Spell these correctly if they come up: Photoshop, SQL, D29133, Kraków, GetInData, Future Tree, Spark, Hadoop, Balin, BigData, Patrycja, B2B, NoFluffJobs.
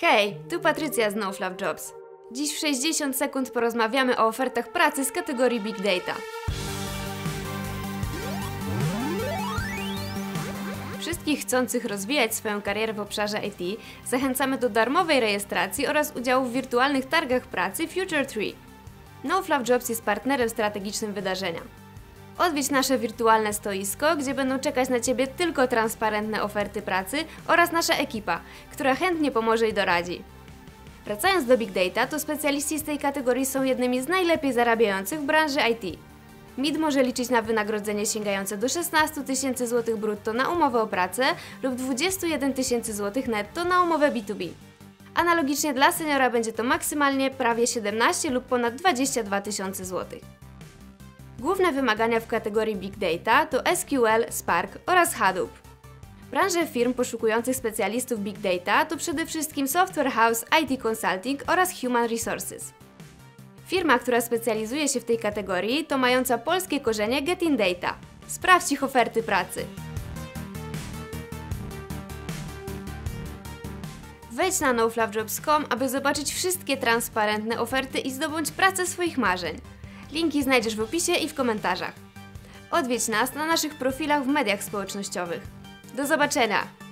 Hej, tu Patrycja z NoFluffJobs. Dziś w 60 sekund porozmawiamy o ofertach pracy z kategorii Big Data. Wszystkich chcących rozwijać swoją karierę w obszarze IT zachęcamy do darmowej rejestracji oraz udziału w wirtualnych targach pracy Future Tree. NoFluffJobs jest partnerem strategicznym wydarzenia. Odwiedź nasze wirtualne stoisko, gdzie będą czekać na Ciebie tylko transparentne oferty pracy oraz nasza ekipa, która chętnie pomoże i doradzi. Wracając do Big Data, to specjaliści z tej kategorii są jednymi z najlepiej zarabiających w branży IT. MID może liczyć na wynagrodzenie sięgające do 16 tysięcy złotych brutto na umowę o pracę lub 21 tysięcy złotych netto na umowę B2B. Analogicznie dla seniora będzie to maksymalnie prawie 17 lub ponad 22 tysiące złotych. Główne wymagania w kategorii Big Data to SQL, Spark oraz Hadoop. Branże firm poszukujących specjalistów Big Data to przede wszystkim Software House, IT Consulting oraz Human Resources. Firma, która specjalizuje się w tej kategorii, to mająca polskie korzenie GetInData. Sprawdź ich oferty pracy. Wejdź na nofluffjobs.com, aby zobaczyć wszystkie transparentne oferty i zdobądź pracę swoich marzeń. Linki znajdziesz w opisie i w komentarzach. Odwiedź nas na naszych profilach w mediach społecznościowych. Do zobaczenia!